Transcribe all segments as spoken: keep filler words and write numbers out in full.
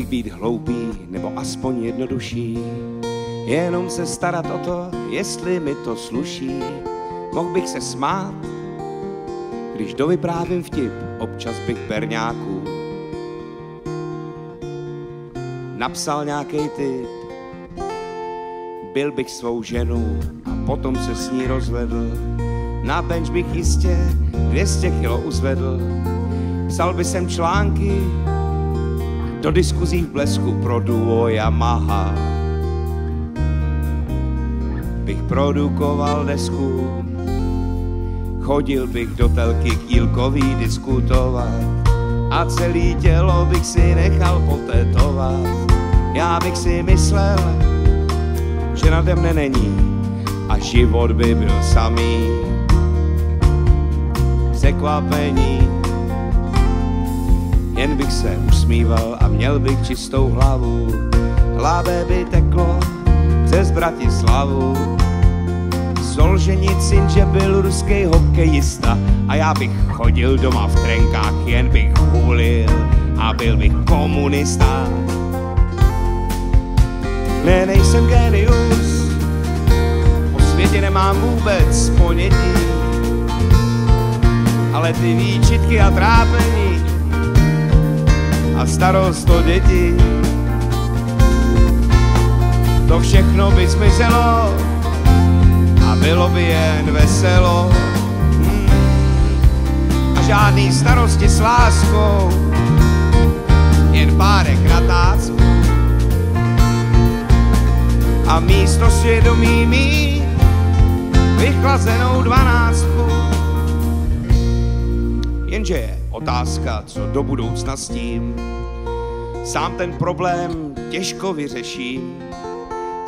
bych být hloupý, nebo aspoň jednodušší. Jenom se starat o to, jestli mi to sluší. Mohl bych se smát, když dovyprávím vtip, občas bych berňáků napsal nějakej tip. Byl bych svou ženu a potom se s ní rozvedl. Na bench bych jistě dvě stě kilo uzvedl. Psal by sem články do diskuzí v Blesku pro duo Yamaha. Bych produkoval desku, chodil bych do telky k Jílkový diskutovat a celý tělo bych si nechal potetovat. Já bych si myslel, že nade mne není a život by byl samý překvapení. Jen bych se usmíval a měl bych čistou hlavu. Hlavé by teklo přes Bratislavu. Solženicin, že byl ruský hokejista a já bych chodil doma v trenkách, jen bych hulil a byl bych komunista. Ne, nejsem génius, o světě nemám vůbec ponětí, ale ty výčitky a trápení a starost o děti, to všechno by zmizelo a bylo by jen veselo. Hmm. A žádný starosti s láskou, jen párek na tácu a místo svědomí mít vychlazenou dvanáctku. Jenže je otázka, co do budoucna s tím. Sám ten problém těžko vyřeším.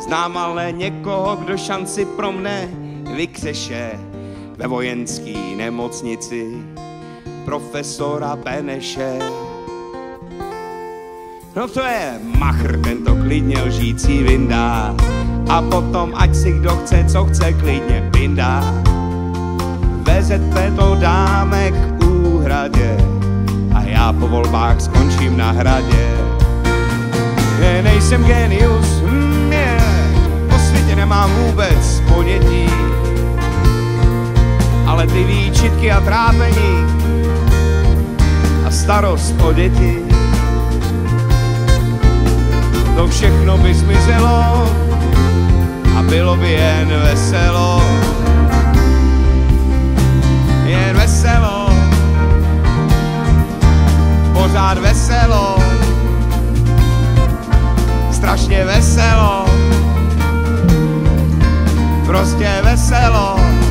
Znám ale někoho, kdo šanci pro mne vykřeše ve vojenský nemocnici profesora Beneše. No to je machr, tento klidně lžící vyndá a potom ať si kdo chce, co chce, klidně vyndá. V Z P to dáme k úhradě a já po volbách skončím na hradě. Ne, nejsem génius, mm, yeah. O světě nemám vůbec ponětí, ale ty výčitky a trápení a starost o děti, to všechno by zmizelo a bylo by jen veselo. Jen veselo, pořád veselo, strašně veselo, prostě veselo.